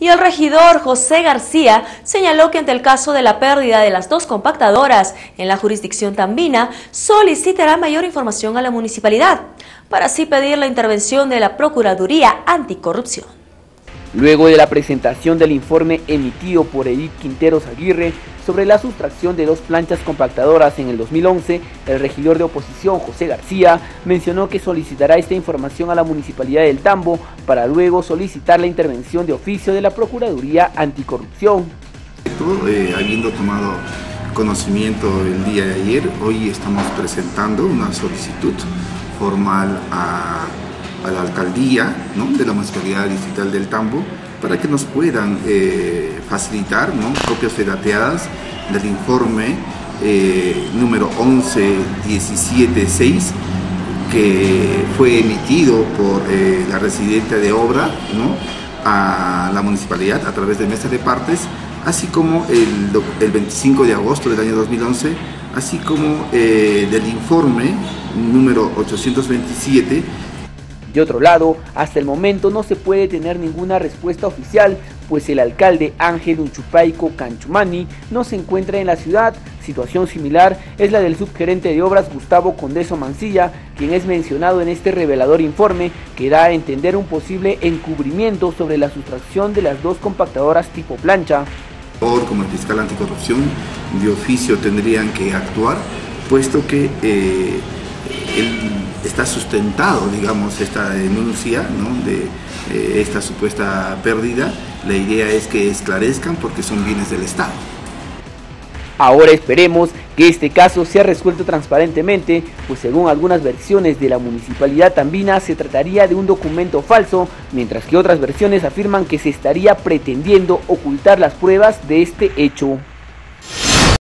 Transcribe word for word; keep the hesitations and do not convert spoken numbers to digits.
y el regidor José García señaló que ante el caso de la pérdida de las dos compactadoras en la jurisdicción tambina, solicitará mayor información a la municipalidad, para así pedir la intervención de la Procuraduría Anticorrupción. Luego de la presentación del informe emitido por Edith Quinteros Aguirre sobre la sustracción de dos planchas compactadoras en el dos mil once, el regidor de oposición José García mencionó que solicitará esta información a la Municipalidad del Tambo para luego solicitar la intervención de oficio de la Procuraduría Anticorrupción. Eh, habiendo tomado conocimiento el día de ayer, hoy estamos presentando una solicitud formal a, a la alcaldía, ¿no?, de la Municipalidad Distrital del Tambo, para que nos puedan eh, facilitar, ¿no?, copias fedateadas del informe eh, número once diecisiete seis que fue emitido por eh, la residente de obra, ¿no?, a la municipalidad a través de mesa de partes, así como el, el veinticinco de agosto del año dos mil once, así como eh, del informe número ochocientos veintisiete. De otro lado, hasta el momento no se puede tener ninguna respuesta oficial, pues el alcalde Ángel Unchupaico Canchumani no se encuentra en la ciudad. Situación similar es la del subgerente de obras Gustavo Condeso Mancilla, quien es mencionado en este revelador informe que da a entender un posible encubrimiento sobre la sustracción de las dos compactadoras tipo plancha. Como el fiscal anticorrupción de oficio tendrían que actuar, puesto que eh, el... está sustentado, digamos, esta denuncia, ¿no?, de eh, esta supuesta pérdida. La idea es que esclarezcan porque son bienes del Estado. Ahora esperemos que este caso sea resuelto transparentemente, pues según algunas versiones de la municipalidad tambina se trataría de un documento falso, mientras que otras versiones afirman que se estaría pretendiendo ocultar las pruebas de este hecho.